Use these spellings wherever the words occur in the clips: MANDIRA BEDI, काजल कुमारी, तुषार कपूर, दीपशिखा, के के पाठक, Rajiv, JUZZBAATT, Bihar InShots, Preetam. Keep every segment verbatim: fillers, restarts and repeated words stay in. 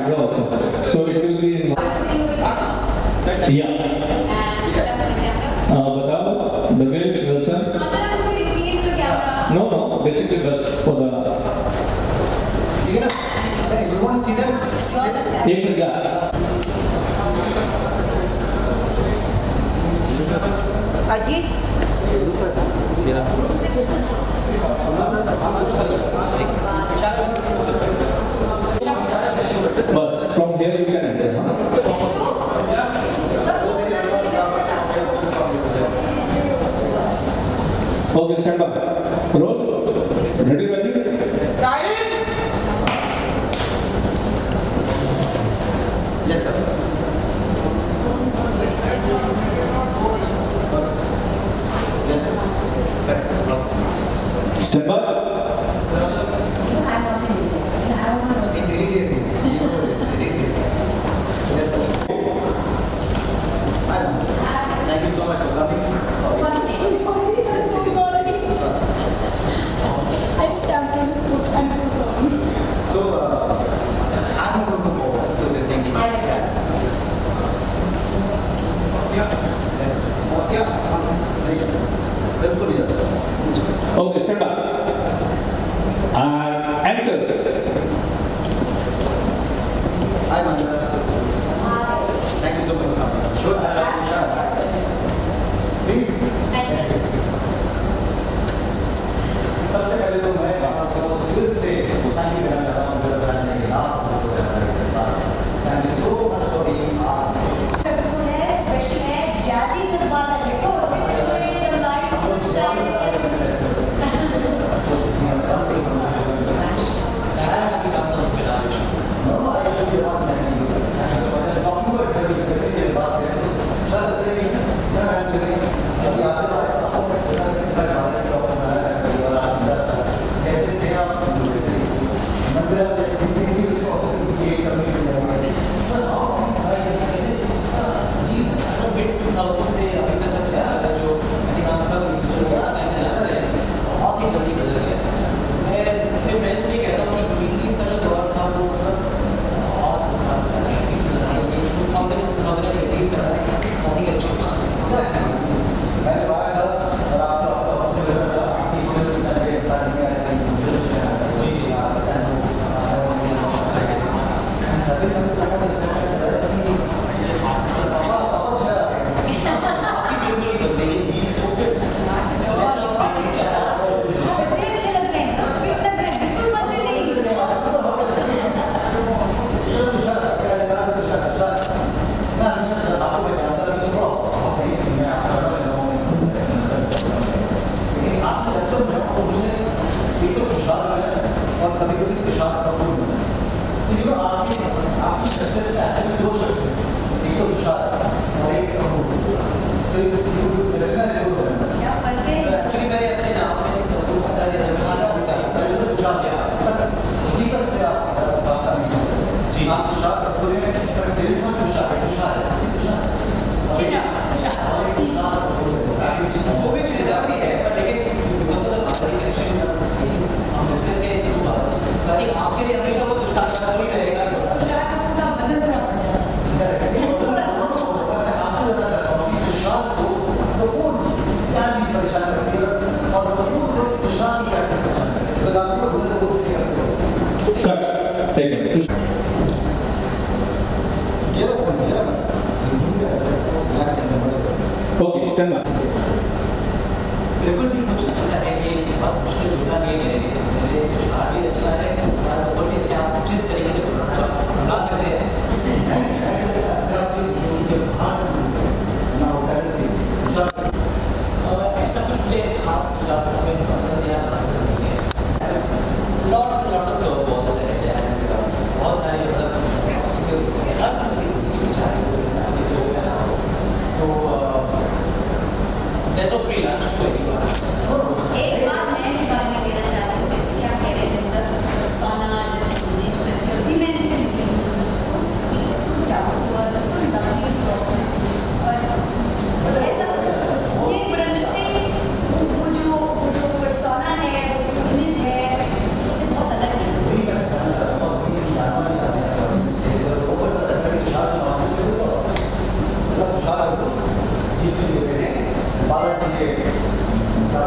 camera also. So it will be in... Yeah. Uh, Batao, Davesh, Wilson. No, no, basically that's for the... You want to see them? Yeah. Rajiv? Yeah. But from here you can enter. Okay, stand up. Roll. Ready, Rajiv? Yes, sir. Step up. Thank you so much for coming. I stamped on this book. I'm so sorry. So, uh, I'm going to go forward to the thinking. Yes. Okay, stand up. And enter. Hi, Mandira. Hi. Thank you so much for coming. Sure, I love to share. Please. Enter. सबसे पहले तो मैं आप सबको दिल से मुस्कान देना चाहता हूँ मेरे बहने के नाम पर सुना करता हूँ। Thank you so much for being here. Episode है, स्पेशल है, जाती जज्बात है तो ये तो life Sushant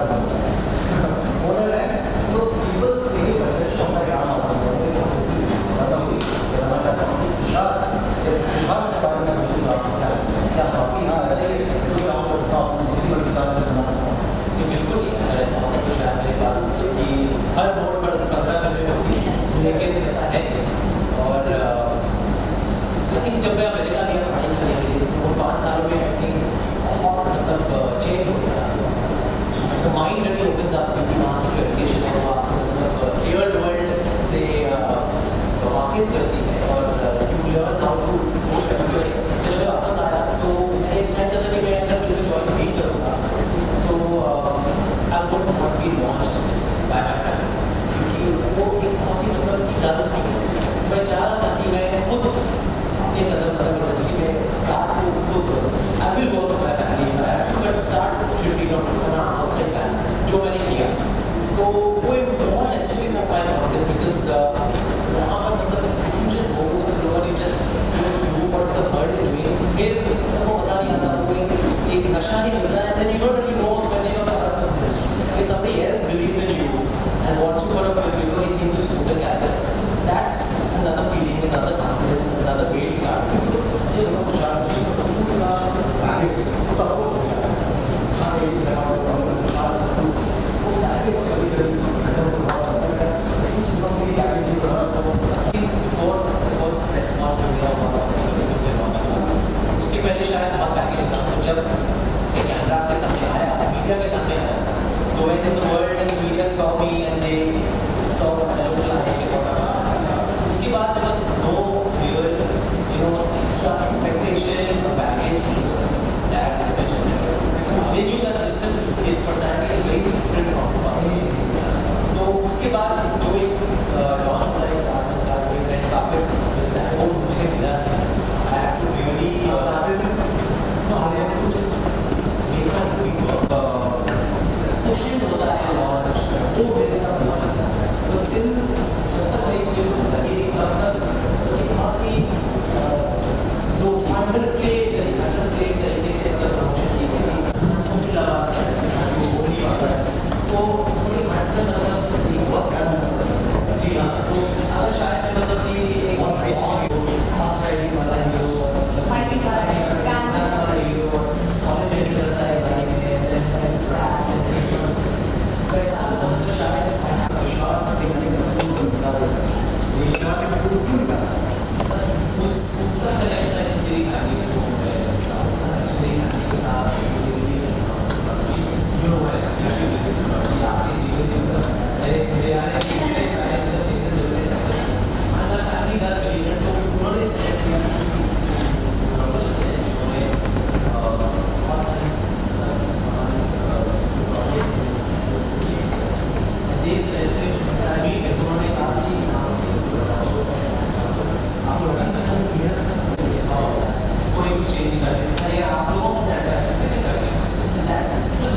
That's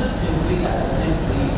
just simply that.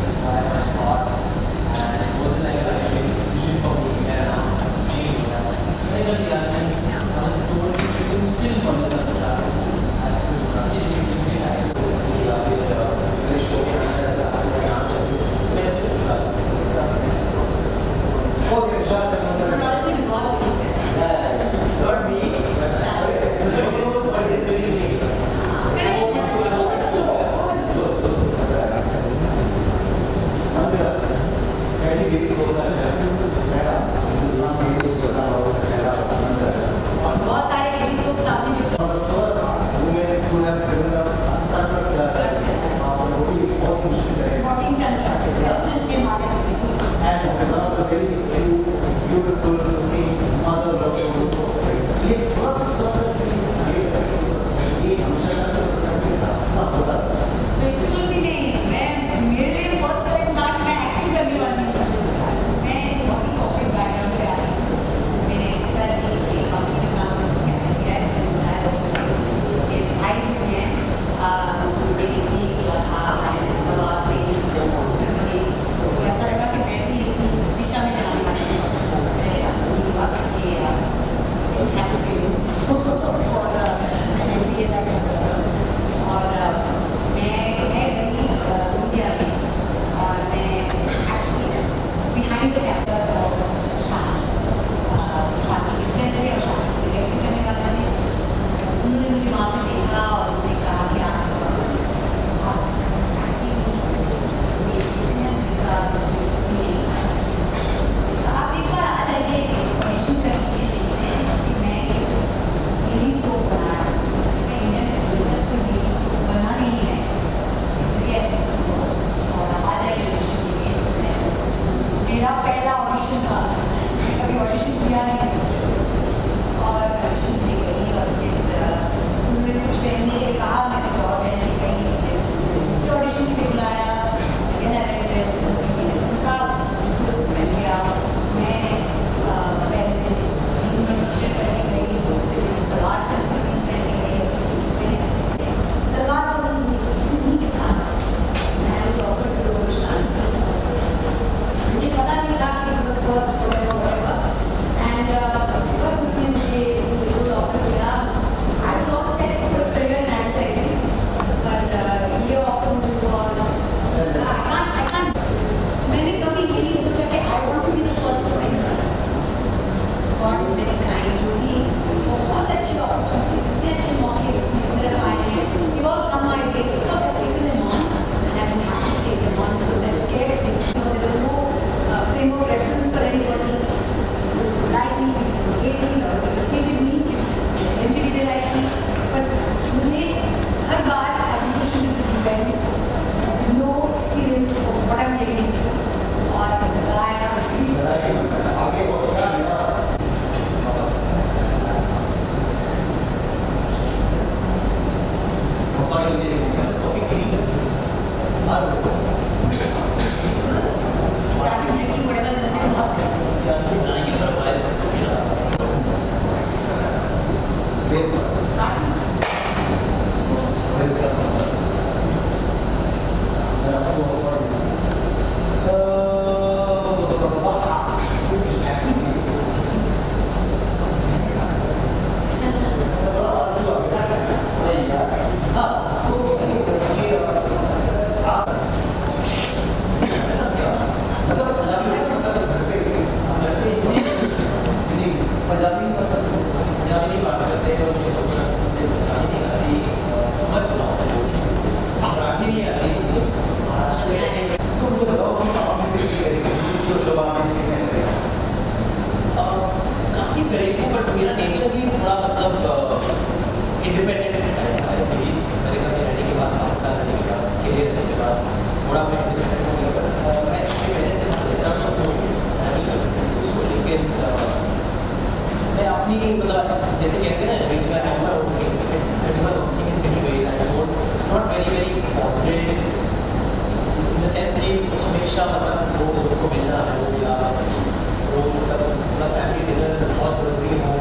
हमेशा मतलब रोज उनको मिलना हो या वो मतलब अपना फैमिली डिनर्स बहुत ज़रूरी हो।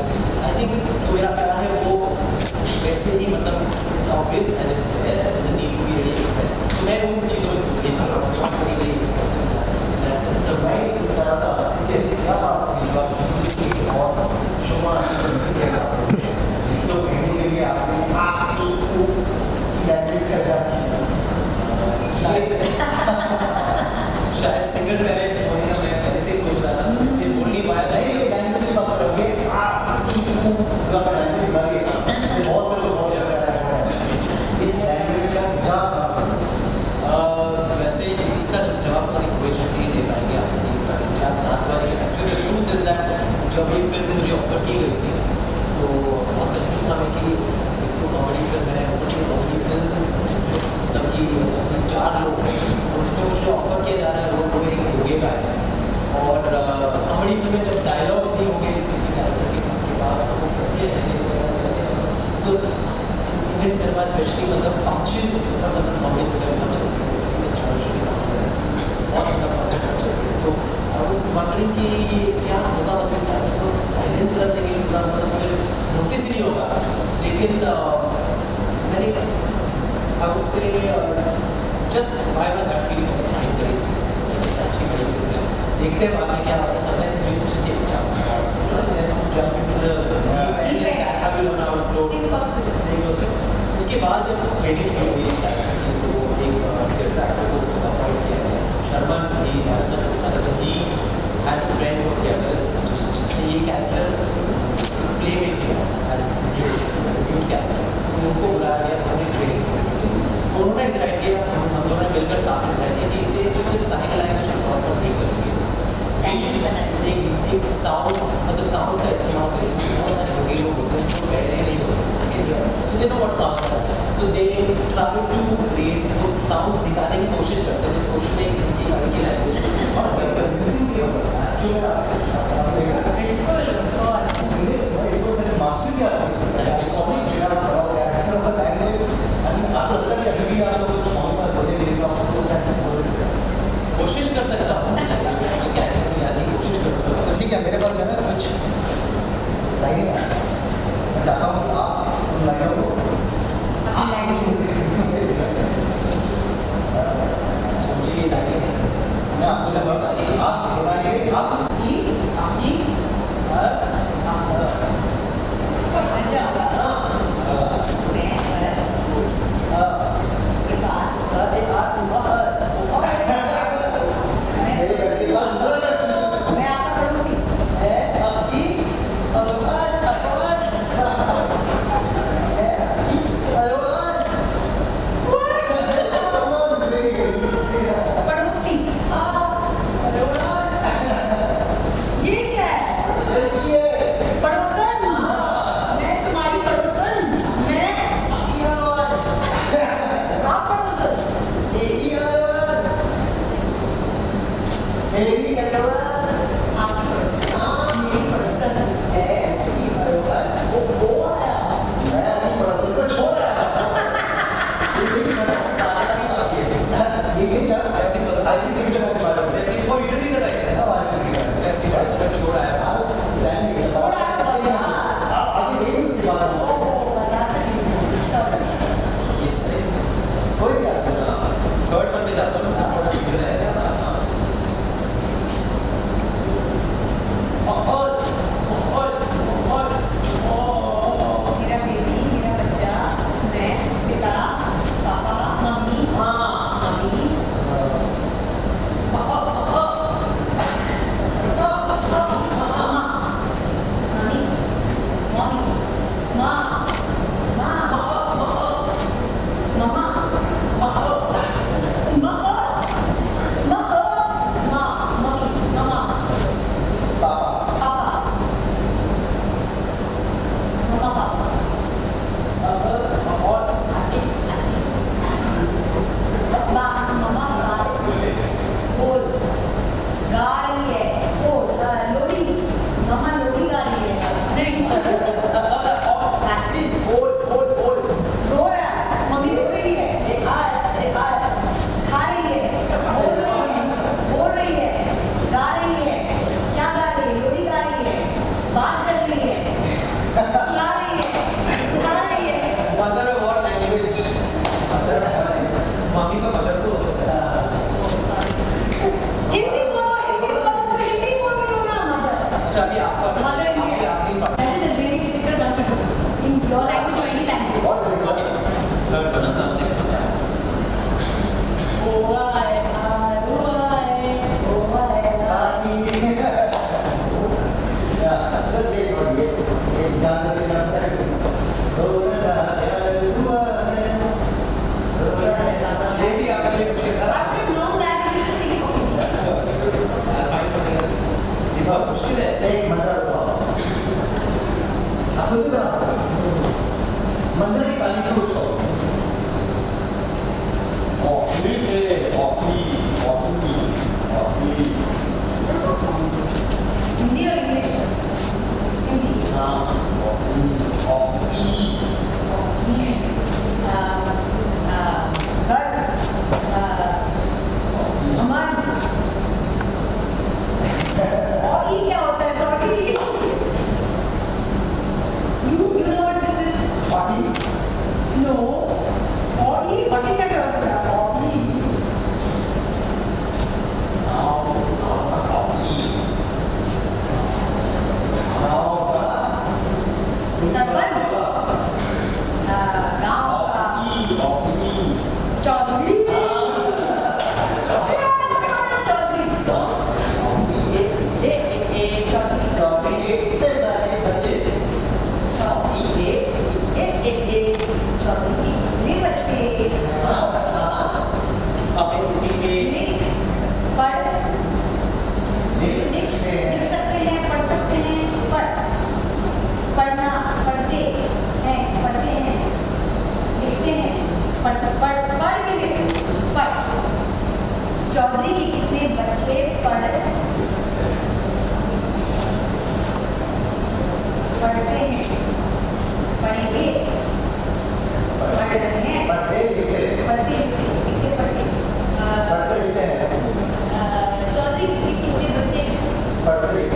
आई थिंक जो मेरा कहना है वो वैसे ही मतलब it's obvious and it's is need to be really express. तो मैं उन चीज़ों को देखता हूँ रियली एक्सप्रेस सर भाई ज़्यादा जैसे क्या और शुमार इसको कहने के लिए आपने आपकी लैंग्वेज कर जाती है शायद सिंगल पेरेंट होने का मैं पहले से सोच रहा था इसलिए बोल नहीं पाया था। ये लैंग्वेज की बात करोगे आपकी लैंग्वेज बने इससे बहुत से लोग बहुत ज़्यादा इस लैंग्वेज का जवाब वैसे इसका जवाब तो कोई जल्दी नहीं दे पाएंगे आपको इसका क्या खास बात है। एक्चुअली ट्रूथ इज दैट जब ये फिल्म मुझे ऑफर की गई थी तो बहुत कंफ्यूज था मैं कि तो कॉमेडी फिल्म है मुझे कॉमेडी फिल्म मतलब कि चार लोग हैं उसमें मुझे ऑफर किया जा रहा है रोल प्ले होने का है और कॉमेडी फिल्म जब डायलॉग्स नहीं होंगे किसी कैरेक्टर के साथ के पास तो कैसे जैसे सिनेमा स्पेशली मतलब पंचेस मतलब कॉमेडी फिल्म तो वॉन्डरिंग कि ये क्या होगा मतलब इस कैरेक्टर को साइलेंट कर देंगे मतलब मुझे नोटिस नहीं होगा। लेकिन मैंने अब उससे जस्ट बाय बाय का फील मैंने साइन करी अच्छी बड़ी फिल्म देखते बाद में क्या होता है उसके बाद जब क्रेडिट शुरू हुई तो एक डायरेक्टर को अपॉइंट किया गया शर्मा ही एज अ फ्रेंड को किया जिससे ये कैरेक्टर प्ले में किया उनको बुलाया गया हमें क्रेडिट उन्होंने डिसाइड किया हम दोनों ने मिलकर साथ में डिसाइड किया कि इसे सिर्फ साइड लैंग्वेज के तौर पर ट्रीट करेंगे एक साउंड मतलब साउंड का इस्तेमाल करेंगे बहुत सारे लोग लोग होते हैं जो गहरे नहीं होते so they know what sound है so they try to create वो साउंड्स निकालने की कोशिश करते हैं कोशिश नहीं की उनकी लैंग्वेज और बिल्कुल मास्टर किया आपको लगता है कि अभी आप लोग कुछ बहुत बार बोले मेरे को आपको कोशिश कर सकता हूँ क्या जाने की कोशिश करूँगा तो ठीक है। मेरे पास मैंने कुछ लाइन मैं चाहता हूँ कि आप उन लाइनों को सोचिए लाइए मैं आपको लगा आप बताइए आप कोई क्या थर्ड पर भी जाता हूँ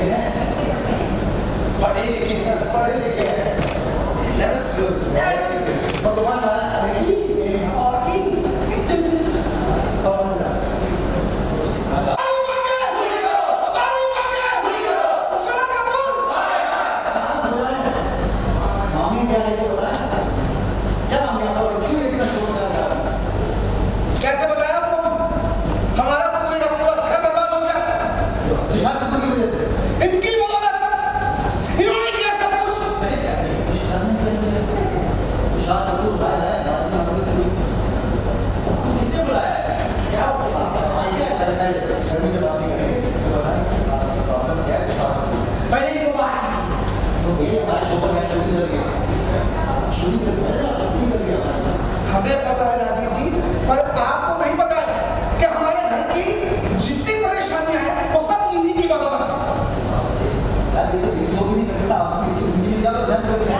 लिखे हैं, पढ़े लिखे हैं, पढ़े लिखे हैं। Let us close. भगवान हरी और की कौन है? बालू बंगे हुई करो, बालू बंगे हुई करो, तुषार कपूर। हाय हाय। मामी क्या नहीं बोला? क्या मामी आप और क्यों इतना शोर कर रहे हो? कैसे बताया आपको? हमारा पूरे का पूरा घर बर्बाद हो गया। तुषार कपूर की वजह से। इनकी हमें पता है राजीव जी, पर आपको नहीं पता है कि हमारे घर की जितनी परेशानियां हैं वो सब इन्हीं की वजह से हैं। यार ये तो एक सौ भी नहीं करता आपने इसकी जिंदगी में ज़्यादा ध्यान कर दिया।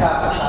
Gracias.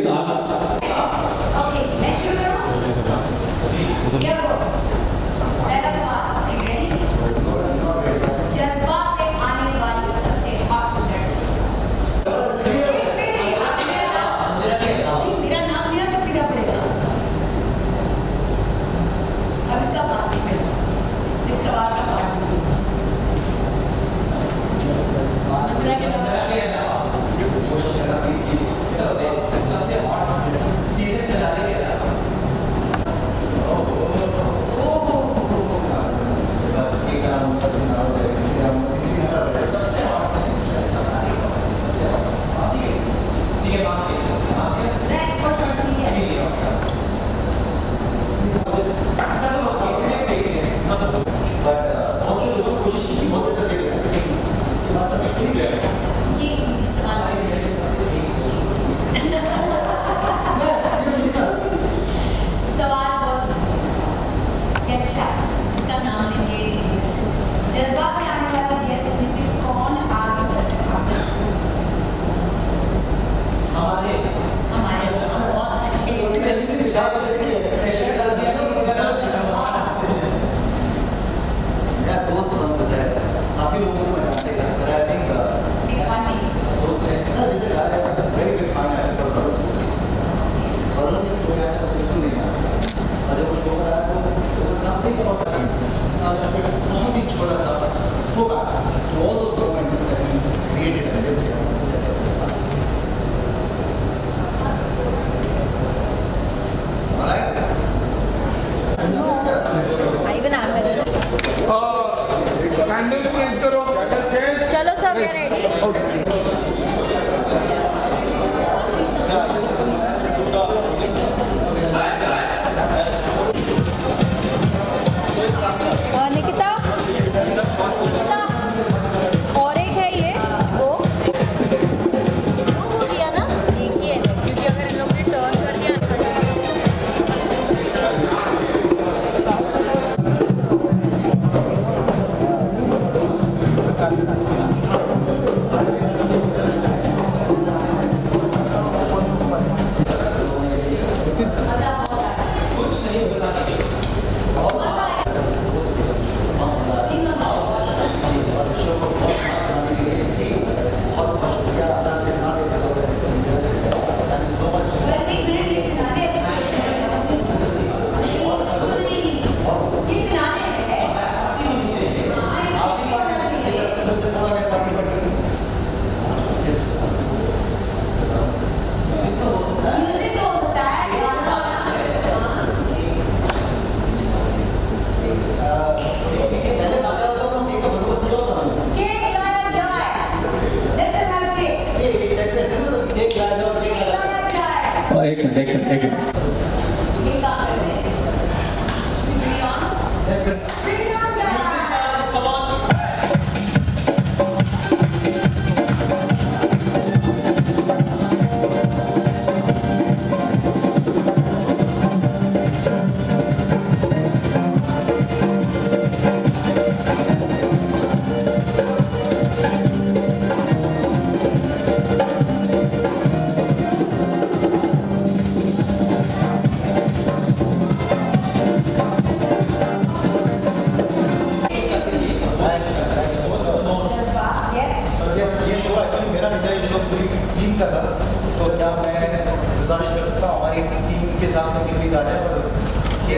You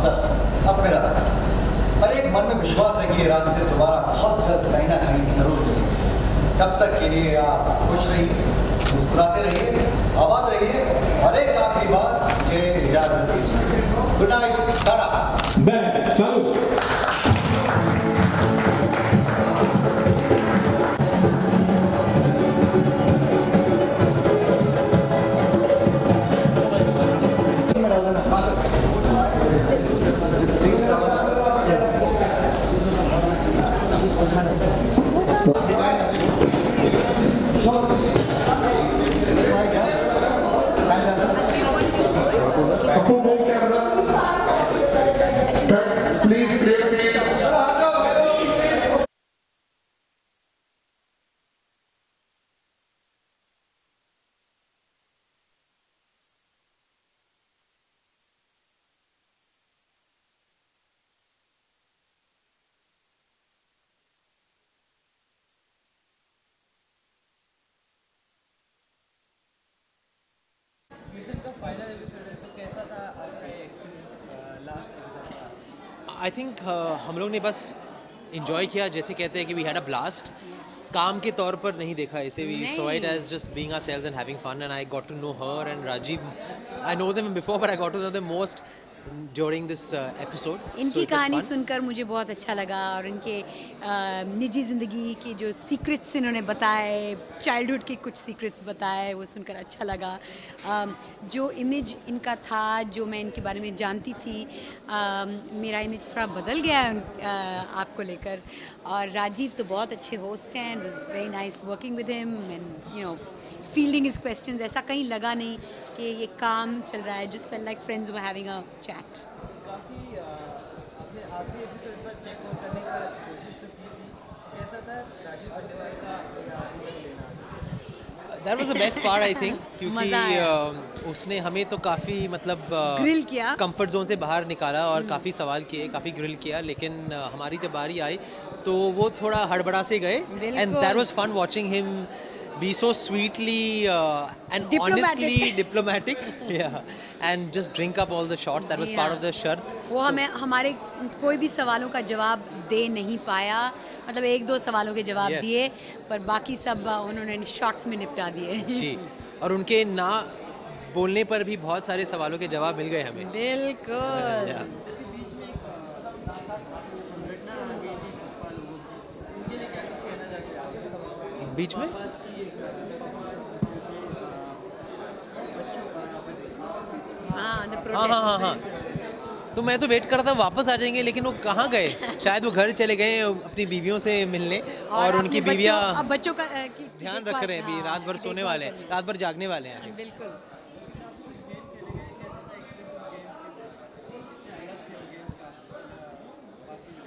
हमसर अपने रास्ते पर एक मन में विश्वास है कि ये रास्ते दोबारा बहुत जल्द कहीं ना कहीं जरूर मिलेंगे। तब तक के लिए आप खुश रहिए, मुस्कुराते रहिए, आबाद रहिए और एक आखिरी बार मुझे इजाजत दीजिए। Good night. Tata. I think uh, हम लोग ने बस इन्जॉय किया, जैसे कहते हैं कि वी हैड अ ब्लास्ट। काम के तौर पर नहीं देखा इसे, we saw it as just being ourselves and having fun and I got to know her and Rajiv. I know them before but I got to know them most during this episode. इनकी कहानी सुनकर मुझे बहुत अच्छा लगा और इनके uh, निजी ज़िंदगी के जो सीक्रेट्स इन्होंने बताए, चाइल्डहुड के कुछ सीक्रेट्स बताए, वो सुनकर अच्छा लगा। uh, जो इमेज इनका था, जो मैं इनके बारे में जानती थी, uh, मेरा इमेज थोड़ा बदल गया है uh, आपको लेकर। और राजीव तो बहुत अच्छे होस्ट हैं, it was very nice working with him and you know fielding his questions. ऐसा कहीं लगा नहीं कि ये काम चल रहा है, just felt like friends were having a chat. That was the best part I think, क्योंकि उसने हमें तो काफ़ी मतलब ग्रिल किया, कंफर्ट जोन से बाहर निकाला और काफ़ी सवाल किए, काफ़ी ग्रिल किया। लेकिन हमारी जब बारी आई तो वो थोड़ा हड़बड़ा से गए and that was fun watching him be so sweetly uh, and diplomatic. honestly diplomatic yeah and just drink up all the shots that was part of the shart. wo hame hamare koi bhi sawalon ka jawab de nahi paya, matlab ek do sawalon ke jawab diye par baki sab unhone shots mein nipta diye ji aur unke na bolne par bhi bahut sare sawalon ke jawab mil gaye hame bilkul beech mein ek ghitna aa gayi thi par logo unke liye kya kuch kehna चाहिए beech mein हाँ हाँ हाँ हाँ तो मैं तो wait कर रहा था वापस आ जाएंगे, लेकिन वो कहाँ गए? शायद वो घर चले गए अपनी बीवियों से मिलने और, और उनकी बीवियाँ अब बच्चों का ध्यान रख रहे हैं, अभी रात भर सोने वाले हैं, रात भर जागने वाले हैं। बिल्कुल।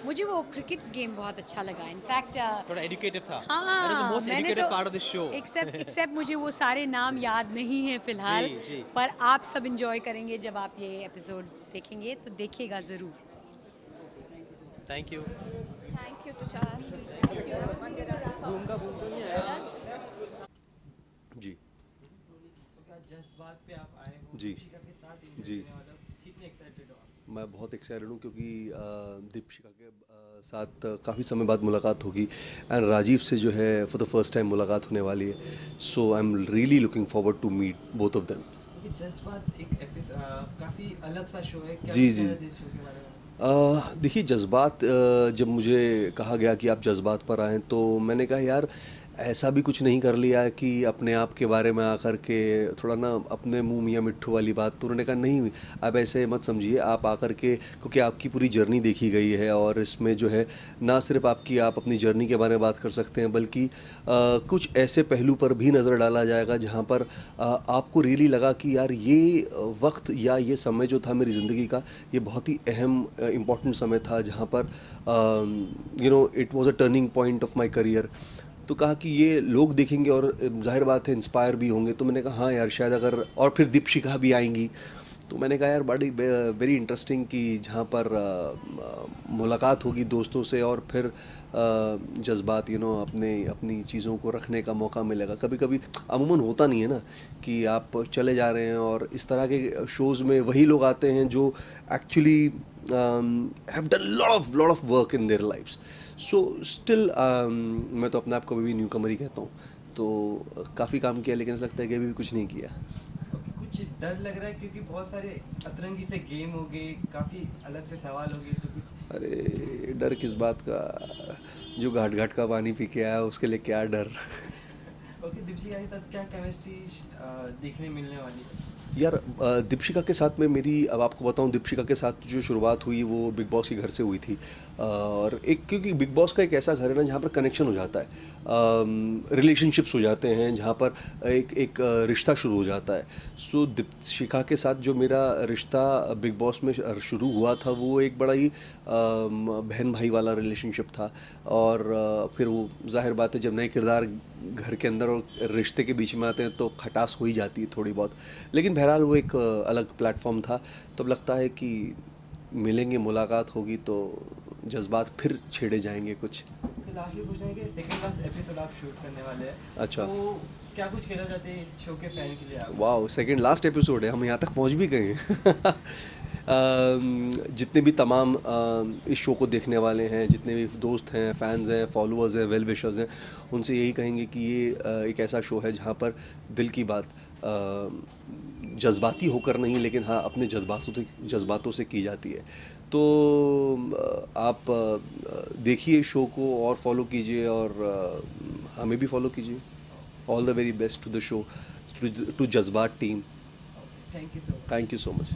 मुझे वो क्रिकेट गेम बहुत अच्छा लगा, इनफैक्ट थोड़ा एजुकेटिव था। हाँ, मैंने तो एक्सेप्ट एक्सेप्ट मुझे वो सारे नाम याद नहीं है फिलहाल, पर आप सब एंजॉय करेंगे जब आप ये एपिसोड देखेंगे, तो देखिएगा ज़रूर। Thank you. Thank you Tushar ji. Jazbaat पे आप आए हो जी जी मैं बहुत एक्साइटेड हूँ क्योंकि दीपशिखा के साथ काफ़ी समय बाद मुलाकात होगी एंड राजीव से जो है फॉर द फर्स्ट टाइम मुलाकात होने वाली है। So I am really looking forward to meet both of them. Jazbaat एक एपिसोड काफ़ी अलग सा शो है, क्या जी जी देखिए जज्बात, जब मुझे कहा गया कि आप जज्बात पर आएँ तो मैंने कहा यार ऐसा भी कुछ नहीं कर लिया कि अपने आप के बारे में आकर के थोड़ा ना अपने मुँह मियाँ मिट्ठू वाली बात। तो उन्होंने कहा नहीं आप ऐसे मत समझिए, आप आकर के क्योंकि आपकी पूरी जर्नी देखी गई है और इसमें जो है ना सिर्फ आपकी आप अपनी जर्नी के बारे में बात कर सकते हैं, बल्कि आ, कुछ ऐसे पहलू पर भी नज़र डाला जाएगा जहाँ पर आ, आपको रियली लगा कि यार ये वक्त या ये समय जो था मेरी ज़िंदगी का, ये बहुत ही अहम इम्पॉर्टेंट समय था जहाँ पर you know it was a turning point of my career. तो कहा कि ये लोग देखेंगे और जाहिर बात है इंस्पायर भी होंगे। तो मैंने कहा हाँ यार शायद अगर, और फिर दीपशिखा भी आएंगी तो मैंने कहा यार बड़ी वेरी इंटरेस्टिंग कि जहाँ पर आ, मुलाकात होगी दोस्तों से और फिर जज्बात यू नो अपने अपनी चीज़ों को रखने का मौका मिलेगा। कभी कभी अमूमन होता नहीं है ना कि आप चले जा रहे हैं और इस तरह के शोज़ में वही लोग आते हैं जो actually um, have done a lot of lot of work in their lives. So still, मैं तो अपने आप को भी newcomer ही कहता हूँ. तो काफी काम किया, लेकिन ऐसा लगता है कि अभी भी कुछ नहीं किया. कुछ डर लग रहा है क्योंकि बहुत सारे अतरंगी से गेम हो गए, काफी अलग से सवाल हो गए. तो कुछ अरे डर किस बात का, जो घाट घाट का पानी पी के आया उसके लिए क्या डर. ओके, दीपशिका के साथ क्या केमिस्ट्री देखने मिलने वाली है? यार दीपशिका के साथ में मेरी, अब आपको बताऊं, दीपशिका के साथ जो शुरुआत हुई वो बिग बॉस के घर से हुई थी. और एक क्योंकि बिग बॉस का एक ऐसा घर है ना जहाँ पर कनेक्शन हो जाता है, रिलेशनशिप्स हो जाते हैं, जहाँ पर एक एक रिश्ता शुरू हो जाता है. सो दीपशिका के साथ जो मेरा रिश्ता बिग बॉस में शुरू हुआ था वो एक बड़ा ही बहन भाई वाला रिलेशनशिप था. और फिर वो जाहिर बात है जब नए किरदार घर के अंदर और रिश्ते के बीच में आते हैं तो खटास हो ही जाती है थोड़ी बहुत. लेकिन बहरहाल वो एक अलग प्लेटफॉर्म था. तो अब लगता है कि मिलेंगे, मुलाकात होगी तो जज्बात फिर छेड़े जाएंगे. कुछ लास्ट में पूछना है कि सेकंड लास्ट एपिसोड आप शूट करने वाले हैं. अच्छा, तो क्या कुछ कहना चाहते हैं इस शो के फैन के लिए आप? वाओ, सेकंड लास्ट एपिसोड है, हम यहाँ तक पहुँच भी गए हैं. जितने भी तमाम इस शो को देखने वाले हैं, जितने भी दोस्त हैं, फैंस हैं, फॉलोअर्स हैं, वेल विशर्स हैं, उनसे यही कहेंगे कि ये एक ऐसा शो है जहाँ पर दिल की बात जज्बाती होकर नहीं, लेकिन हाँ अपने जज्बातों से जज्बातों से की जाती है. तो आप देखिए शो को और फॉलो कीजिए और हमें भी फॉलो कीजिए. All the very best to the show, to Jazbaat team. Thank you thank you so much.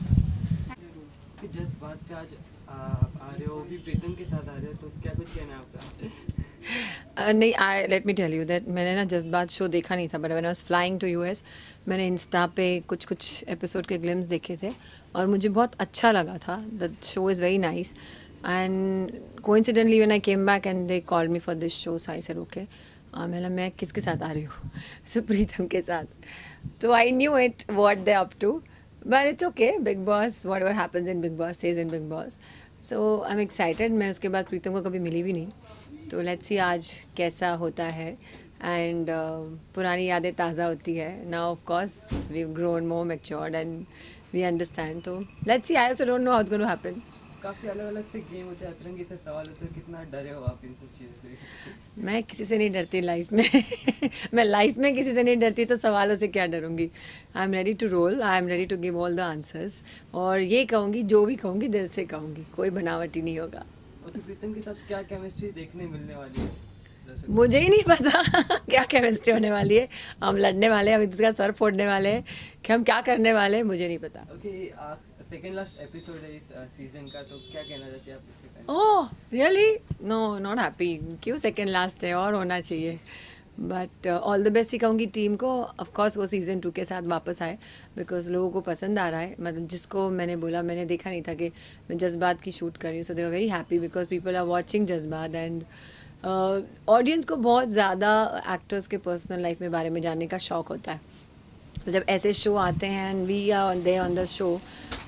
Jazbaat पे आज आ रहे हो, भी प्रीतम के साथ आ रहे हो, तो क्या कुछ कहना है आपका? नहीं, I let me tell you that मैंने ना जज्बात शो देखा नहीं था, but when I was flying to US मैंने इंस्टा पे कुछ कुछ एपिसोड के ग्लिम्स देखे थे और मुझे बहुत अच्छा लगा था. The show is very nice and coincidentally when I came back and they called me for this show, so I said okay. मैंने मैं किसके साथ आ रही हूँ? सो प्रीतम के साथ. तो I knew it what they up to, but it's okay. Bigg Boss, whatever happens in Bigg Boss stage in Bigg Boss. So I am excited. मैं उसके बाद प्रीतम को कभी मिली भी नहीं, तो लेट्स सी आज कैसा होता है. एंड uh, पुरानी यादें ताज़ा होती है. Now of course we have grown more matured and we understand. तो let's see, I also don't know how it's going to happen. काफ़ी अलग अलग से गेम होते हैं, अतरंगी से सवाल होते हैं. कितना डरे हो आप इन सब चीज़ों से? मैं किसी से नहीं डरती लाइफ में. मैं लाइफ में किसी से नहीं डरती, तो सवालों से क्या डरूंगी. I am ready to roll, I am ready to give all the answers. और ये कहूँगी, जो भी कहूँगी दिल से कहूँगी, कोई बनावटी नहीं होगा. प्रीतम के साथ क्या केमिस्ट्री देखने मिलने वाली है? मुझे ही नहीं पता क्या केमिस्ट्री होने वाली है. हम लड़ने वाले हैं, हम इसका सर फोड़ने वाले हैं कि हम क्या करने वाले हैं, मुझे नहीं पता. ओके, सेकंड लास्ट एपिसोड है इस सीजन का, तो क्या कहना चाहती है आप इसके? Oh really, no, not happy. क्यों? सेकंड लास्ट है और होना चाहिए. बट ऑल द बेस्ट ही कहूँगी टीम को. ऑफकोर्स वो सीज़न टू के साथ वापस आए, बिकॉज लोगों को पसंद आ रहा है. मतलब जिसको मैंने बोला, मैंने देखा नहीं था कि मैं जज्बात की शूट कर रही हूँ. So they are very happy because people are watching Jazbaat. And audience को बहुत ज़्यादा एक्टर्स के पर्सनल लाइफ में बारे में जानने का शौक़ होता है. तो जब ऐसे शो आते हैं and we are they on the show,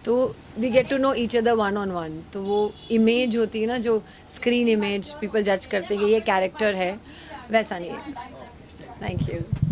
तो we get to know each other one on one. तो वो इमेज होती है ना, जो स्क्रीन इमेज पीपल जज करते हैं कि ये कैरेक्टर है, वैसा नहीं है. Thank you.